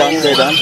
Bandar dadu.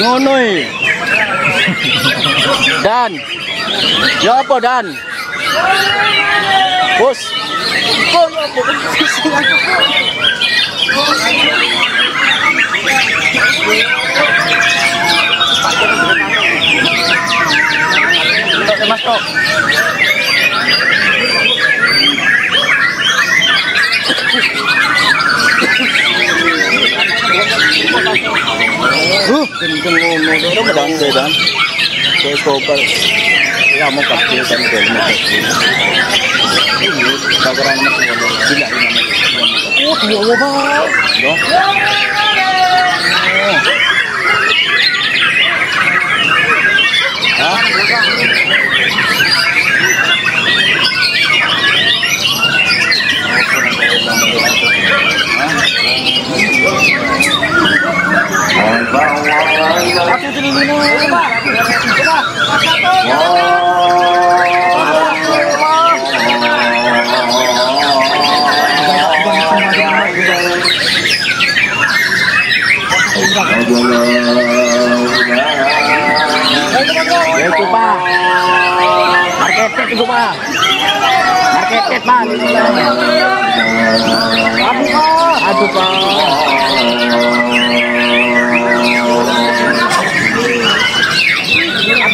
Ngonoi dan ya apa dan bos Market, Pak.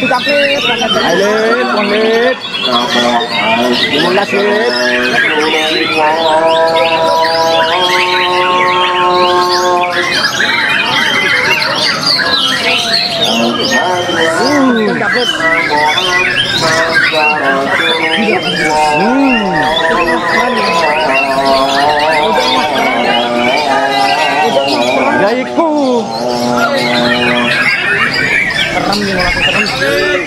Sakit banget. Alit, pengit. Mula sakit. Sakit. Yaiku. Keren yang aku keren.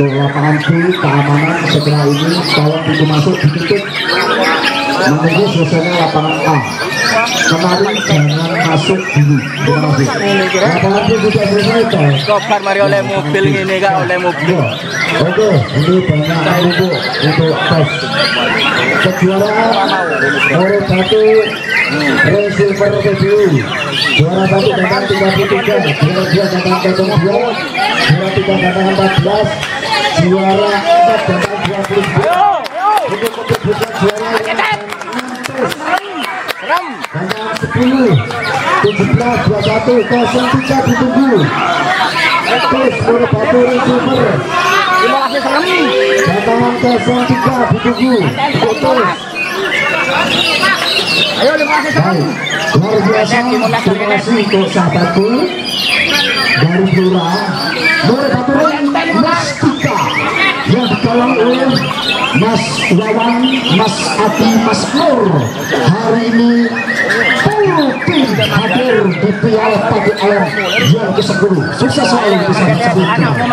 Untuk lapangan full keamanan segera ini, tolong pintu masuk ditutup menunggu selesainya lapangan A. Kemarin jangan masuk dulu. Lapangan full sudah selesai kan? Kopar mari oleh mobil ini kan, oleh mobil. Oke, ini banyak menunggu untuk tes. Kejuaraan oleh satu Silver Review. Juara 1 datang 33, juara 2 datang 02, juara 3 datang 14, juara 4 datang 22. Untuk keputusan juara yang hanya 10, 17, 21, 03 ditunggu. Tes oleh batu Silver. Datangan 03 ditunggu. Ayo luar biasa, terima kasih untuk sahabatku dari Blora nomor 1 yang ditolong oleh Mas Wawan, Mas Adi, Mas Nur. Hari ini full tim hadir di Piala Pakualam yang ke-10. Sukses selalu bersama-sama.